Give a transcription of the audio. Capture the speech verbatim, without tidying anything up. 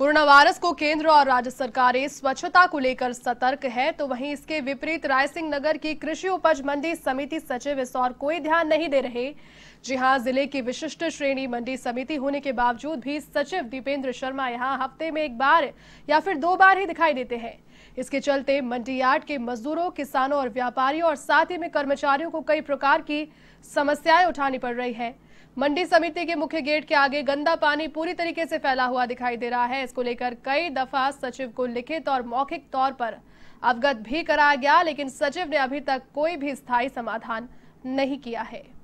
Corona virus को केंद्र और राज्य सरकारें स्वच्छता को लेकर सतर्क है, तो वहीं इसके विपरीत रायसिंह नगर की कृषि उपज मंडी समिति सचिव इस और कोई ध्यान नहीं दे रहे। जी हां, जिले की विशिष्ट श्रेणी मंडी समिति होने के बावजूद भी सचिव दीपेंद्र शर्मा यहां हफ्ते में एक बार या फिर दो बार ही दिखाई देते हैं। इसके चलते मंडी यार्ड के मजदूरों, किसानों और व्यापारियों और साथ ही में कर्मचारियों को कई प्रकार की समस्याएं उठानी पड़ रही है। मंडी समिति के मुख्य गेट के आगे गंदा पानी पूरी तरीके से फैला हुआ दिखाई दे रहा है। इसको लेकर कई दफा सचिव को लिखित और मौखिक तौर पर अवगत भी कराया गया, लेकिन सचिव ने अभी तक कोई भी स्थायी समाधान नहीं किया है।